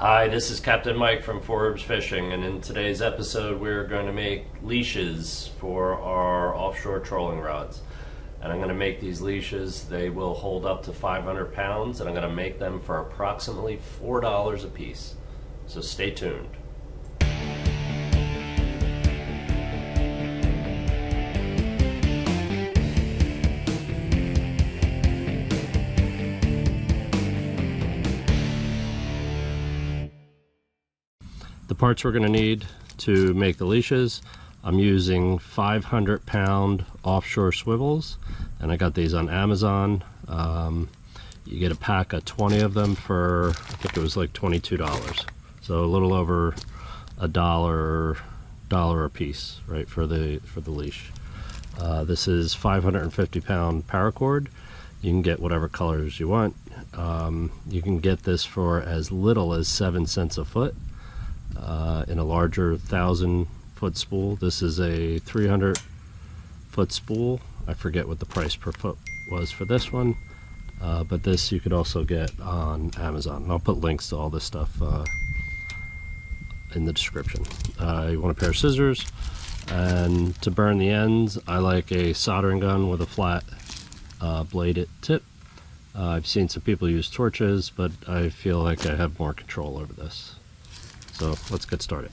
Hi, this is Captain Mike from 4Ribs Fishing, and in today's episode we're going to make leashes for our offshore trolling rods. And I'm going to make these leashes. They will hold up to 500 pounds, and I'm going to make them for approximately $4 a piece. So stay tuned. The parts we're going to need to make the leashes, I'm using 500 pound offshore swivels, and I got these on Amazon. You get a pack of 20 of them for, I think it was like $22. So a little over a dollar a piece, right, for the leash. This is 550 pound paracord. You can get whatever colors you want. You can get this for as little as 7 cents a foot. In a larger 1,000-foot spool. This is a 300-foot spool. I forget what the price per foot was for this one, but this you could also get on Amazon. And I'll put links to all this stuff in the description. You want a pair of scissors, and to burn the ends, I like a soldering gun with a flat bladed tip. I've seen some people use torches, but I feel like I have more control over this. So let's get started.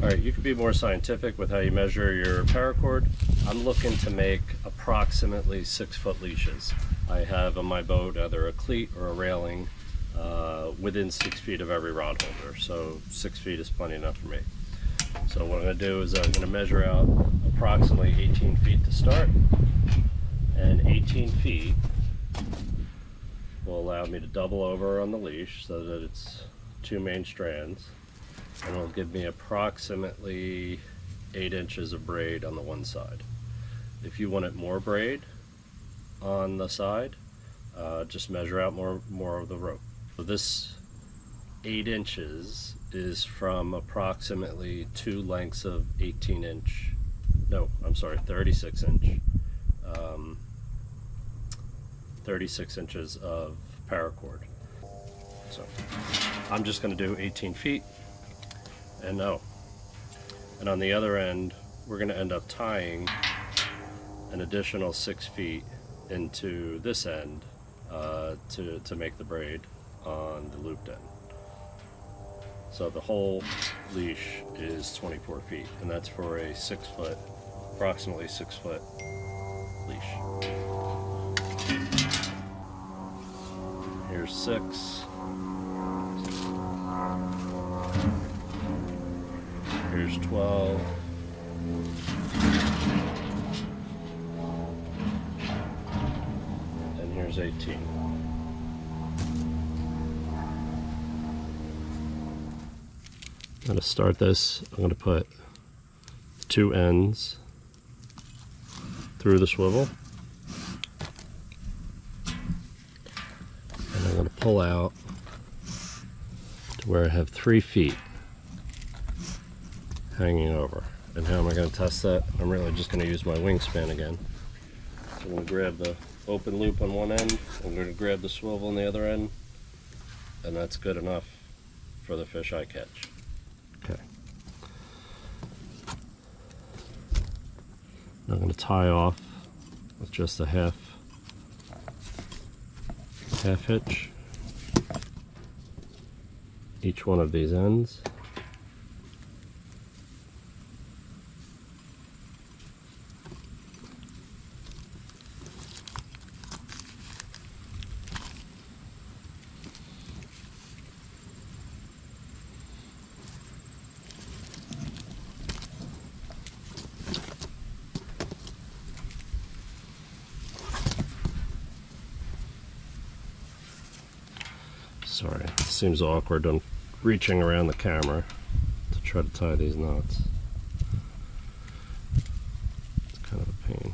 All right, you can be more scientific with how you measure your paracord. I'm looking to make approximately 6-foot leashes. I have on my boat either a cleat or a railing within 6 feet of every rod holder. So 6 feet is plenty enough for me. So what I'm gonna do is I'm gonna measure out approximately 18 feet to start, and 18 feet will allow me to double over on the leash so that it's two main strands, and it'll give me approximately 8 inches of braid on the one side. If you wanted more braid on the side, just measure out more of the rope. So this 8 inches is from approximately two lengths of 36 inch 36 inches of paracord. So I'm just going to do 18 feet and oh. And on the other end, we're going to end up tying an additional 6 feet into this end to make the braid on the looped end. So the whole leash is 24 feet, and that's for a approximately six foot leash. Here's 6, here's 12, and here's 18. I'm going to start this, I'm going to put two ends through the swivel. Pull out to where I have 3 feet hanging over. And how am I going to test that? I'm really just going to use my wingspan again. So I'm going to grab the open loop on one end, I'm going to grab the swivel on the other end, and that's good enough for the fish I catch. Okay. Now I'm going to tie off with just a half hitch each one of these ends. Sorry, it seems awkward. I'm reaching around the camera to try to tie these knots. It's kind of a pain.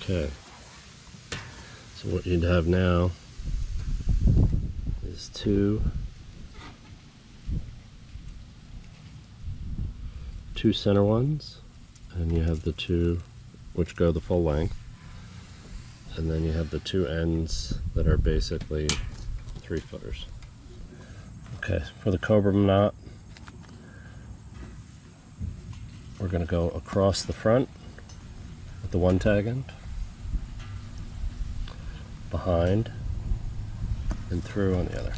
Okay, so what you'd have now is two center ones and you have the two which go the full length, and then you have the two ends that are basically 3-footers. Okay, for the Cobra knot, we're going to go across the front with the one tag end, behind, and through on the other.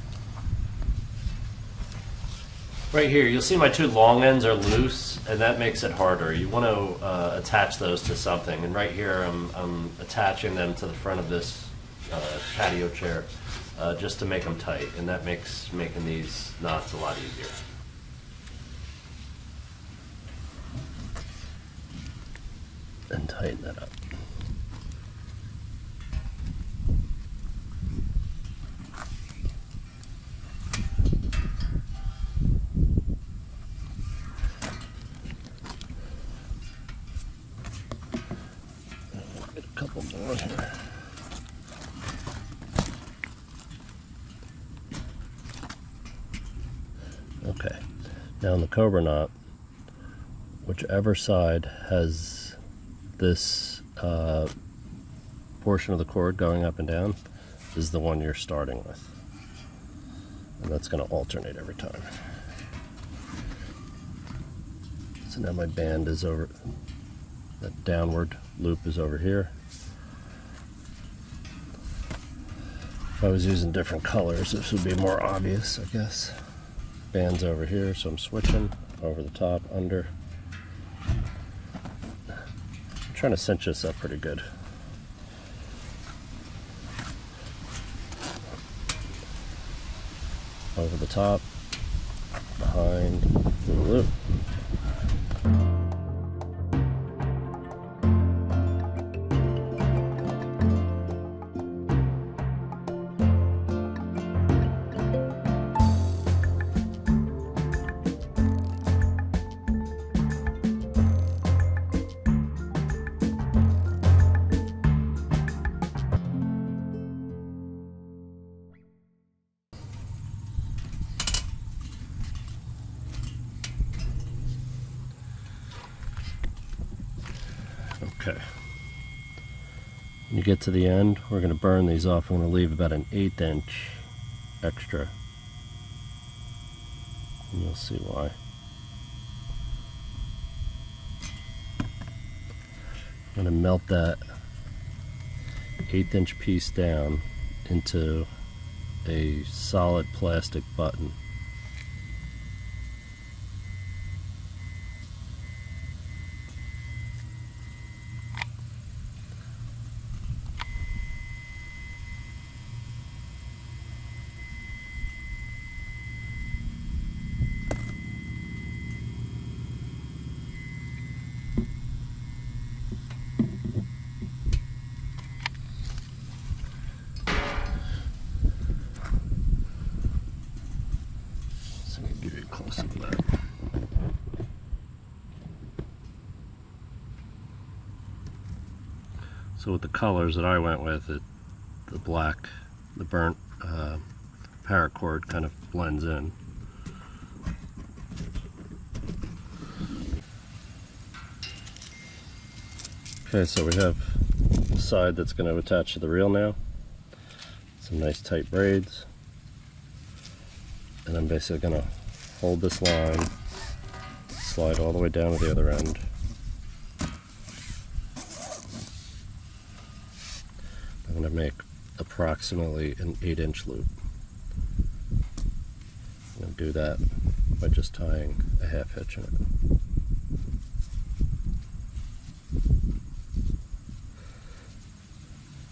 Right here, you'll see my two long ends are loose, and that makes it harder. You want to attach those to something, and right here I'm attaching them to the front of this patio chair just to make them tight, and that makes making these knots a lot easier. And tighten that up. Okay, now in the Cobra knot, whichever side has this portion of the cord going up and down is the one you're starting with, and that's going to alternate every time. So now my band is over, that downward loop is over here. If I was using different colors, this would be more obvious, I guess. Band's over here, so I'm switching over the top, under. I'm trying to cinch this up pretty good. Over the top, behind, through the loop. Okay, when you get to the end, we're going to burn these off. I'm going to leave about an 1/8 inch extra, and you'll see why. I'm going to melt that 1/8 inch piece down into a solid plastic button. Close up that. So with the colors that I went with, the black, the burnt paracord kind of blends in. Okay, so we have the side that's going to attach to the reel now. Some nice tight braids. And I'm basically going to hold this line, slide all the way down to the other end. I'm going to make approximately an 8-inch loop. I'm going to do that by just tying a half hitch in it.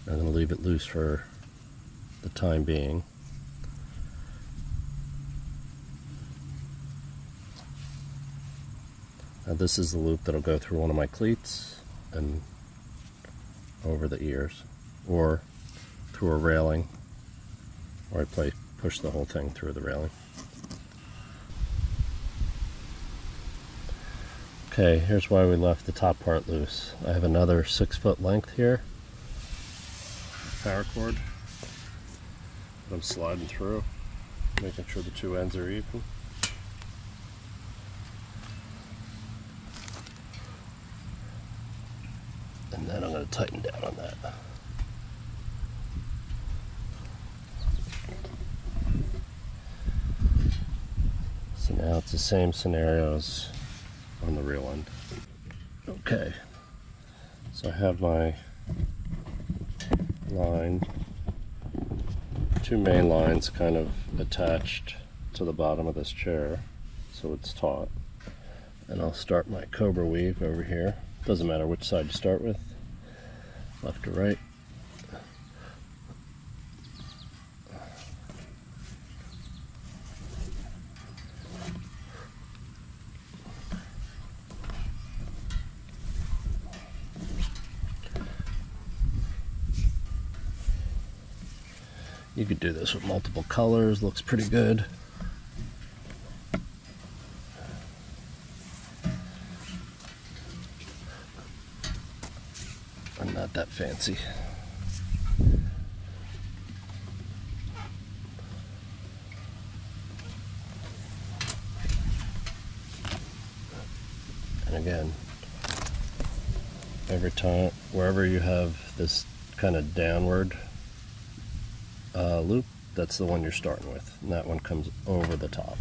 I'm going to leave it loose for the time being. Now this is the loop that'll go through one of my cleats and over the ears, or through a railing, or I push the whole thing through the railing. Okay, here's why we left the top part loose. I have another 6-foot length here, paracord, that I'm sliding through, making sure the two ends are even. and then I'm going to tighten down on that. So now it's the same scenarios on the real end. Okay, so I have my line, two main lines kind of attached to the bottom of this chair, so it's taut. And I'll start my cobra weave over here. Doesn't matter which side you start with, left or right. You could do this with multiple colors, looks pretty good. I'm not that fancy. And again, every time, wherever you have this kind of downward loop, that's the one you're starting with, and that one comes over the top.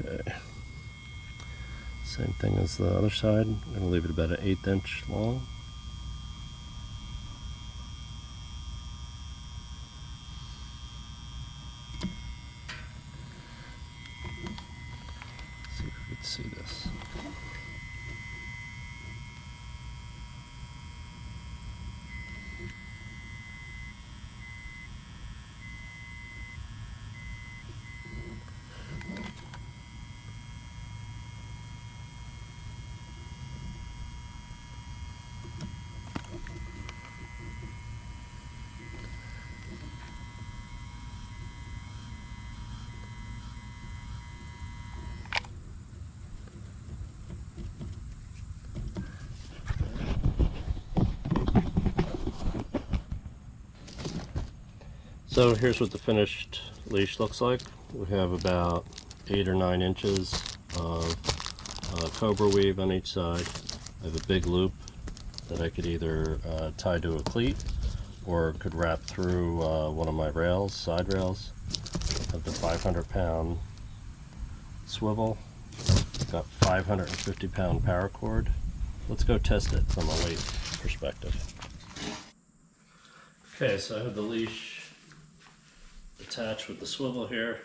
Okay, same thing as the other side. I'm going to leave it about an 1/8 inch long. Let's see if we can see this. So here's what the finished leash looks like. We have about 8 or 9 inches of cobra weave on each side. I have a big loop that I could either tie to a cleat or could wrap through one of my rails, side rails. I have the 500-pound swivel. I've got 550-pound paracord. Let's go test it from a weight perspective. Okay, so I have the leash attached with the swivel here.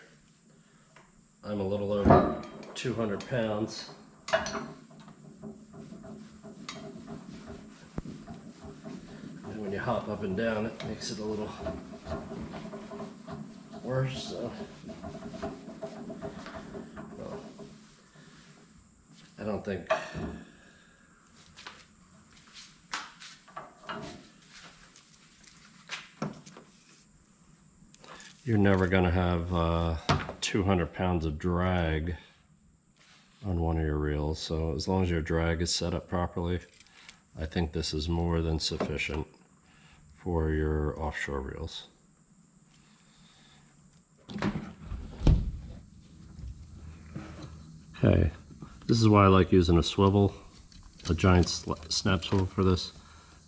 I'm a little over 200 pounds. And when you hop up and down, it makes it a little worse. So, well, I don't think you're never going to have 200 pounds of drag on one of your reels, so as long as your drag is set up properly, I think this is more than sufficient for your offshore reels. Okay, this is why I like using a swivel, a giant snap swivel for this.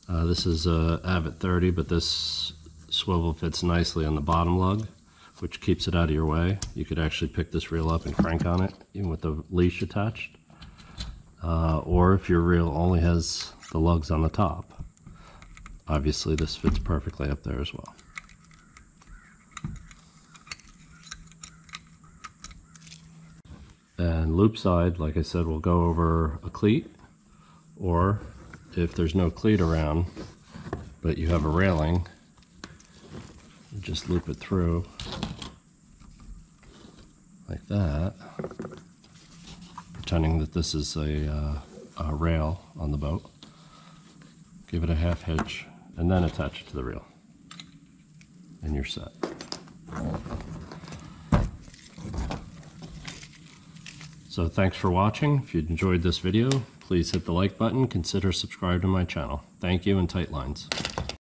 This is a Avid 30, but this swivel fits nicely on the bottom lug, which keeps it out of your way. You could actually pick this reel up and crank on it, even with the leash attached. Or if your reel only has the lugs on the top, obviously this fits perfectly up there as well. And loop side, like I said, we'll go over a cleat, or if there's no cleat around but you have a railing, just loop it through like that, pretending that this is a rail on the boat. Give it a half hitch and then attach it to the reel and you're set. So thanks for watching. If you enjoyed this video, please hit the like button, consider subscribing to my channel. Thank you, and tight lines.